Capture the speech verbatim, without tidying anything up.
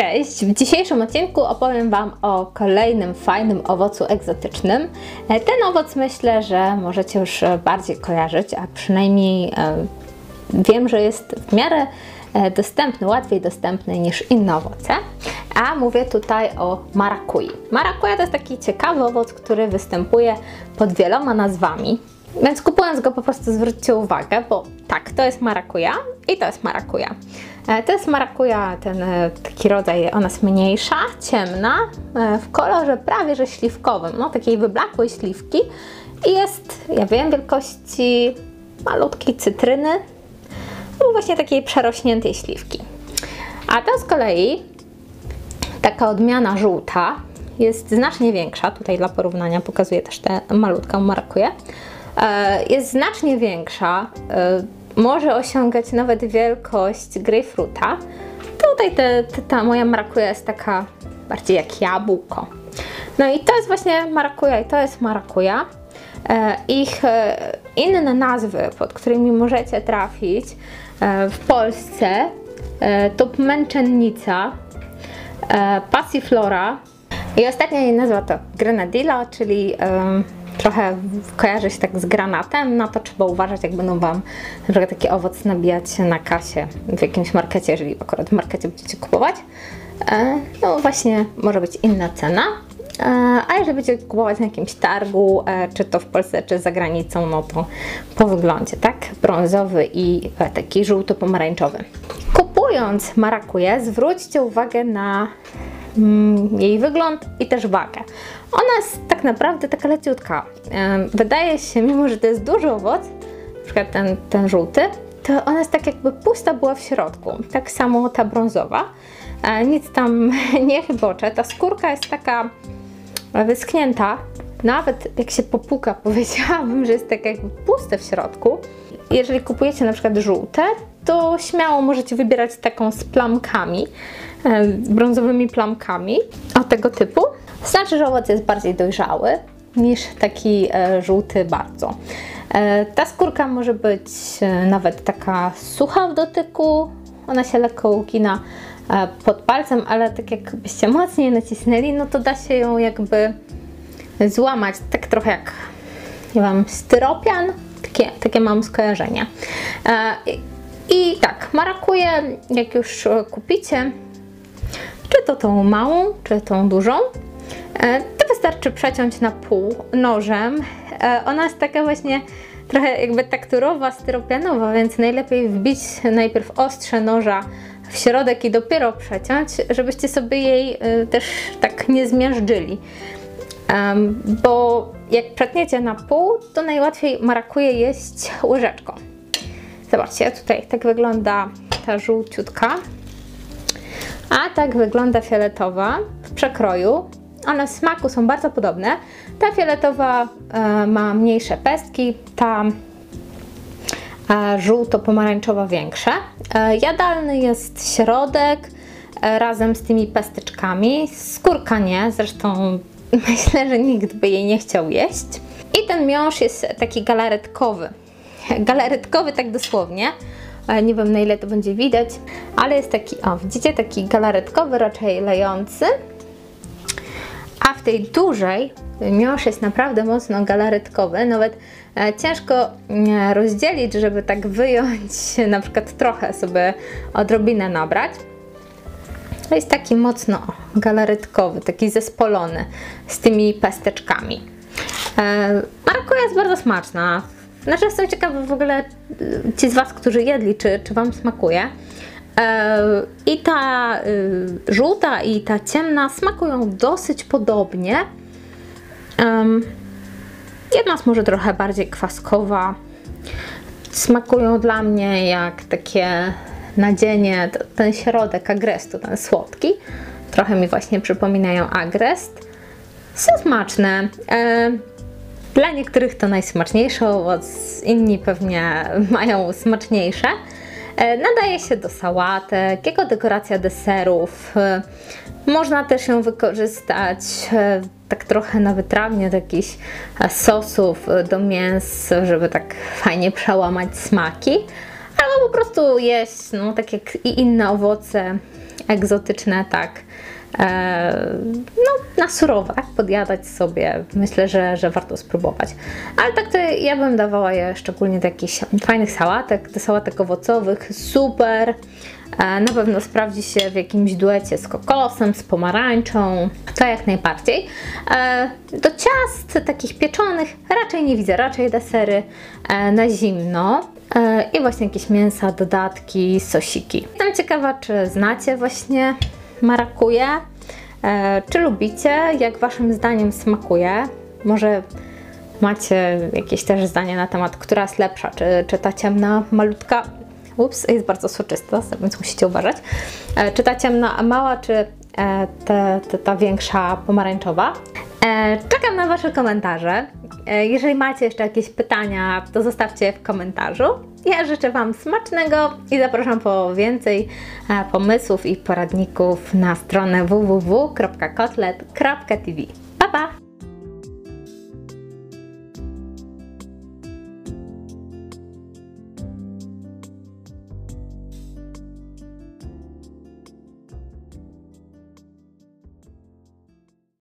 Cześć! W dzisiejszym odcinku opowiem Wam o kolejnym fajnym owocu egzotycznym. Ten owoc myślę, że możecie już bardziej kojarzyć, a przynajmniej wiem, że jest w miarę dostępny, łatwiej dostępny niż inne owoce. A mówię tutaj o marakui. Marakuja to jest taki ciekawy owoc, który występuje pod wieloma nazwami. Więc kupując go po prostu zwróćcie uwagę, bo tak, to jest marakuja i to jest marakuja. To jest marakuja, ten taki rodzaj, ona jest mniejsza, ciemna, w kolorze prawie że śliwkowym, no takiej wyblakłej śliwki i jest, ja wiem, wielkości malutkiej cytryny, no właśnie takiej przerośniętej śliwki. A to z kolei taka odmiana żółta jest znacznie większa, tutaj dla porównania pokazuję też tę malutką marakuję. Jest znacznie większa, może osiągać nawet wielkość grejpfruta. Tutaj te, te, ta moja marakuja jest taka bardziej jak jabłko. No i to jest właśnie marakuja i to jest marakuja. Ich inne nazwy, pod którymi możecie trafić w Polsce, to męczennica, passiflora i ostatnia jej nazwa to grenadilla, czyli trochę kojarzy się tak z granatem, no to trzeba uważać, jak będą Wam na przykład taki owoc nabijać na kasie w jakimś markecie, jeżeli akurat w markecie będziecie kupować. No właśnie, może być inna cena. A jeżeli będziecie kupować na jakimś targu, czy to w Polsce, czy za granicą, no to po wyglądzie, tak? Brązowy i taki żółto-pomarańczowy. Kupując marakuję, zwróćcie uwagę na jej wygląd i też wagę. Ona jest tak naprawdę taka leciutka. Wydaje się, mimo że to jest duży owoc, na przykład ten, ten żółty, to ona jest tak jakby pusta była w środku. Tak samo ta brązowa. Nic tam nie chybocze. Ta skórka jest taka wyschnięta. Nawet jak się popuka, powiedziałabym, że jest tak jakby puste w środku. Jeżeli kupujecie na przykład żółte, to śmiało możecie wybierać taką z plamkami, z brązowymi plamkami, o tego typu. Znaczy, że owoc jest bardziej dojrzały niż taki żółty bardzo. Ta skórka może być nawet taka sucha w dotyku, ona się lekko ugina pod palcem, ale tak jakbyście mocniej nacisnęli, no to da się ją jakby złamać, tak trochę jak, nie wiem, styropian. Takie, takie mam skojarzenia. I tak, marakuję, jak już kupicie, czy to tą małą, czy tą dużą, to wystarczy przeciąć na pół nożem. Ona jest taka właśnie trochę jakby tekturowa, styropianowa, więc najlepiej wbić najpierw ostrze noża w środek i dopiero przeciąć, żebyście sobie jej też tak nie zmiażdżyli. Bo jak przetniecie na pół, to najłatwiej marakuję jeść łyżeczką. Zobaczcie, tutaj tak wygląda ta żółciutka, a tak wygląda fioletowa w przekroju. One w smaku są bardzo podobne. Ta fioletowa e, ma mniejsze pestki, ta e, żółto-pomarańczowa większe. E, jadalny jest środek e, razem z tymi pesteczkami. Skórka nie, zresztą myślę, że nikt by jej nie chciał jeść. I ten miąższ jest taki galaretkowy. Galaretkowy tak dosłownie. Nie wiem, na ile to będzie widać, ale jest taki, o widzicie, taki galaretkowy, raczej lejący. A w tej dużej miąższ jest naprawdę mocno galaretkowy. Nawet ciężko rozdzielić, żeby tak wyjąć, na przykład trochę sobie odrobinę nabrać. To jest taki mocno galaretkowy, taki zespolony z tymi pesteczkami. Marakuja jest bardzo smaczna. Znaczy, jestem ciekawa w ogóle, ci z Was, którzy jedli, czy, czy Wam smakuje. I ta żółta i ta ciemna smakują dosyć podobnie. Jedna jest może trochę bardziej kwaskowa. Smakują dla mnie jak takie nadzienie, ten środek agrestu, ten słodki. Trochę mi właśnie przypominają agrest. Są smaczne. Dla niektórych to najsmaczniejszy owoc, inni pewnie mają smaczniejsze. Nadaje się do sałatek, jako dekoracja deserów. Można też ją wykorzystać tak trochę na wytrawnie do jakichś sosów, do mięs, żeby tak fajnie przełamać smaki. albo po prostu jeść, no tak jak i inne owoce egzotyczne, tak, no, na surowo, tak? Podjadać sobie. Myślę, że, że warto spróbować. Ale tak to ja bym dawała je szczególnie do jakichś fajnych sałatek, do sałatek owocowych, super. Na pewno sprawdzi się w jakimś duecie z kokosem, z pomarańczą, to jak najbardziej. Do ciast takich pieczonych raczej nie widzę, raczej desery na zimno. I właśnie jakieś mięsa, dodatki, sosiki. Jestem ciekawa, czy znacie właśnie marakuję, e, czy lubicie, jak waszym zdaniem smakuje, może macie jakieś też zdanie na temat, która jest lepsza, czy, czy ta ciemna, malutka, ups, jest bardzo soczysta, więc musicie uważać, e, czy ta ciemna, mała, czy e, ta, ta, ta większa, pomarańczowa. E, czekam na wasze komentarze, e, jeżeli macie jeszcze jakieś pytania, to zostawcie je w komentarzu. Ja życzę wam smacznego i zapraszam po więcej pomysłów i poradników na stronę w w w kropka kotlet kropka t v.